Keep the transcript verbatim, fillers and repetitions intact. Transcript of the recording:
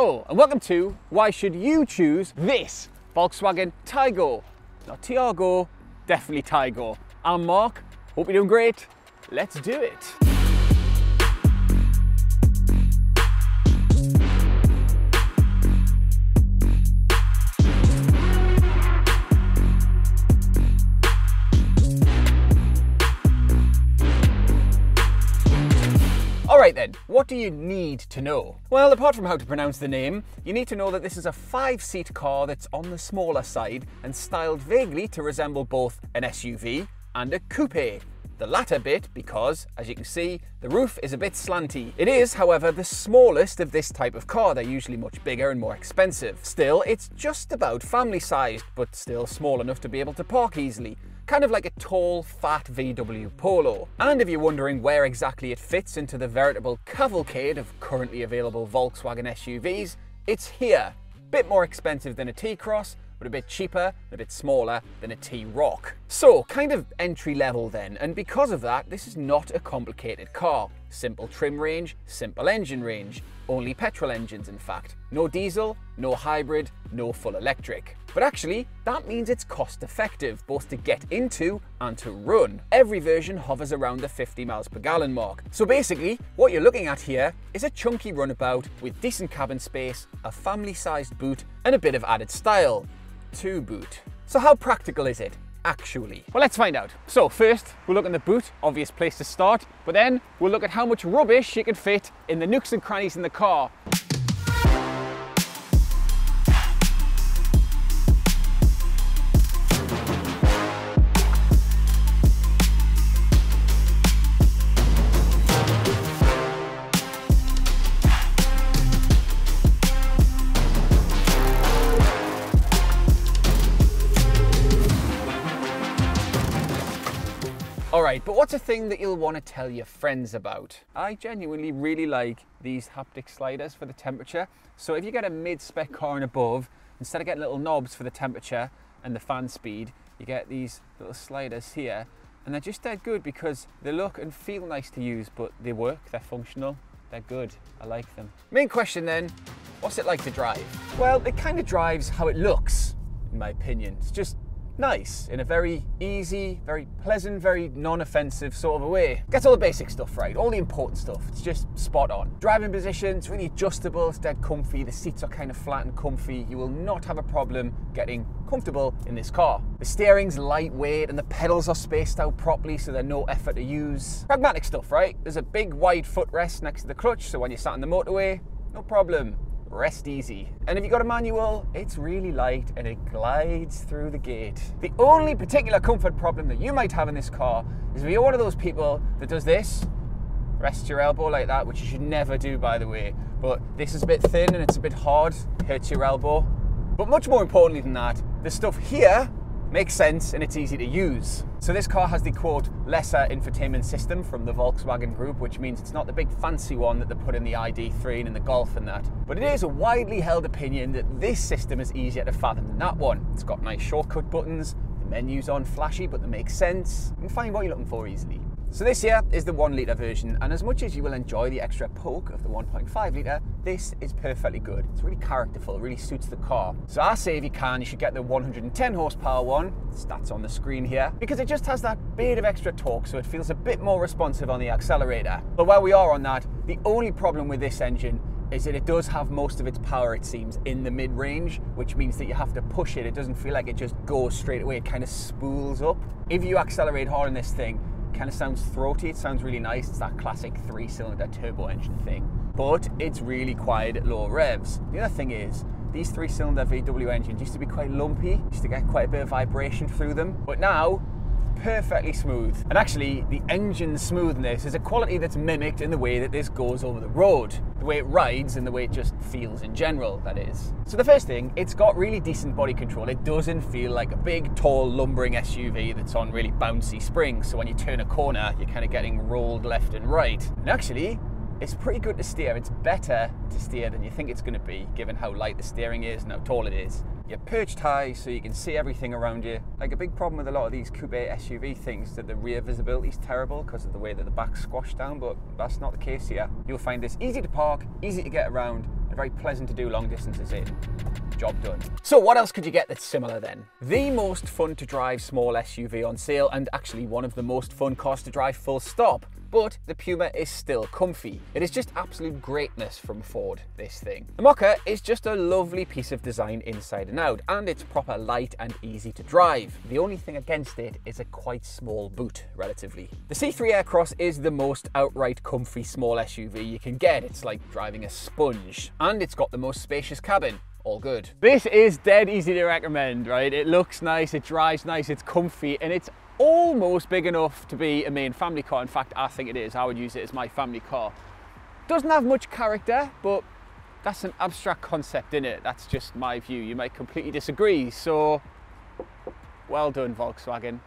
Hello and welcome to Why Should You Choose This Volkswagen Taigo. Not Tiago, definitely Taigo. I'm Mark, hope you're doing great. Let's do it. Alright then, what do you need to know? Well, apart from how to pronounce the name, you need to know that this is a five-seat car that's on the smaller side and styled vaguely to resemble both an S U V and a coupe. The latter bit because, as you can see, the roof is a bit slanty. It is, however, the smallest of this type of car. They're usually much bigger and more expensive. Still, it's just about family-sized, but still small enough to be able to park easily. Kind of like a tall, fat V W Polo. And if you're wondering where exactly it fits into the veritable cavalcade of currently available Volkswagen S U Vs, it's here. Bit more expensive than a T-Cross, but a bit cheaper and a bit smaller than a T-Roc. So, kind of entry level then, and because of that, this is not a complicated car. Simple trim range, simple engine range. Only petrol engines, in fact. No diesel, no hybrid, no full electric. But actually, that means it's cost effective, both to get into and to run. Every version hovers around the fifty miles per gallon mark. So basically, what you're looking at here is a chunky runabout with decent cabin space, a family-sized boot, and a bit of added style. To boot. So how practical is it, actually? Well, let's find out. So first, we'll look at the boot, obvious place to start, but then we'll look at how much rubbish you can fit in the nooks and crannies in the car. Alright, but what's a thing that you'll want to tell your friends about? I genuinely really like these haptic sliders for the temperature. So if you get a mid-spec car and above, instead of getting little knobs for the temperature and the fan speed, you get these little sliders here. And they're just dead good because they look and feel nice to use, but they work, they're functional, they're good, I like them. Main question then, what's it like to drive? Well, it kind of drives how it looks, in my opinion. It's just nice, in a very easy, very pleasant, very non-offensive sort of a way. Gets all the basic stuff right, all the important stuff. It's just spot on. Driving position, it's really adjustable, it's dead comfy, the seats are kind of flat and comfy. You will not have a problem getting comfortable in this car. The steering's lightweight and the pedals are spaced out properly so they're no effort to use. Pragmatic stuff, right? There's a big wide footrest next to the clutch, so when you're sat in the motorway, no problem. Rest easy. And if you've got a manual, it's really light and it glides through the gate. The only particular comfort problem that you might have in this car is if you're one of those people that does this, rests your elbow like that, which you should never do, by the way. But this is a bit thin and it's a bit hard, it hurts your elbow. But much more importantly than that, the stuff here makes sense and it's easy to use. So this car has the quote lesser infotainment system from the Volkswagen group, which means it's not the big fancy one that they put in the I D three and in the Golf and that. But it is a widely held opinion that this system is easier to fathom than that one. It's got nice shortcut buttons, the menus aren't flashy but they make sense. You can find what you're looking for easily. So this here is the one litre version, and as much as you will enjoy the extra poke of the one point five litre, this is perfectly good. It's really characterful, really suits the car. So I say if you can, you should get the one hundred and ten horsepower one, stats on the screen here, because it just has that bit of extra torque so it feels a bit more responsive on the accelerator. But while we are on that, the only problem with this engine is that it does have most of its power, it seems, in the mid-range, which means that you have to push it. It doesn't feel like it just goes straight away, it kind of spools up. If you accelerate hard in this thing, kind of sounds throaty, it sounds really nice, it's that classic three-cylinder turbo engine thing. But it's really quiet at low revs. The other thing is, these three-cylinder V W engines used to be quite lumpy, used to get quite a bit of vibration through them, but now, perfectly smooth. And actually, the engine smoothness is a quality that's mimicked in the way that this goes over the road, the way it rides and the way it just feels in general, that is. So the first thing, it's got really decent body control. It doesn't feel like a big, tall, lumbering S U V that's on really bouncy springs, so when you turn a corner, you're kind of getting rolled left and right. And actually, it's pretty good to steer. It's better to steer than you think it's going to be, given how light the steering is and how tall it is. You're perched high so you can see everything around you. Like a big problem with a lot of these coupe S U V things that the rear visibility is terrible because of the way that the back's squashed down, but that's not the case here. You'll find this easy to park, easy to get around, and very pleasant to do long distances in. Job done. So what else could you get that's similar then? The most fun to drive small S U V on sale, and actually one of the most fun cars to drive full stop. But the Puma is still comfy. It is just absolute greatness from Ford, this thing. The Mocha is just a lovely piece of design inside and out, and it's proper light and easy to drive. The only thing against it is a quite small boot, relatively. The C three Aircross is the most outright comfy small S U V you can get. It's like driving a sponge, and it's got the most spacious cabin. All good. This is dead easy to recommend, right? It looks nice, it drives nice, it's comfy, and it's almost big enough to be a main family car. In fact, I think it is. I would use it as my family car. Doesn't have much character, but that's an abstract concept, isn't it? That's just my view. You might completely disagree, so well done, Volkswagen.